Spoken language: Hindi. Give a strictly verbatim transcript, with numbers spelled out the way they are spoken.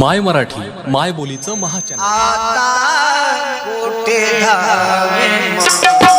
माय मराठी माय बोलीचं महाचॅनल।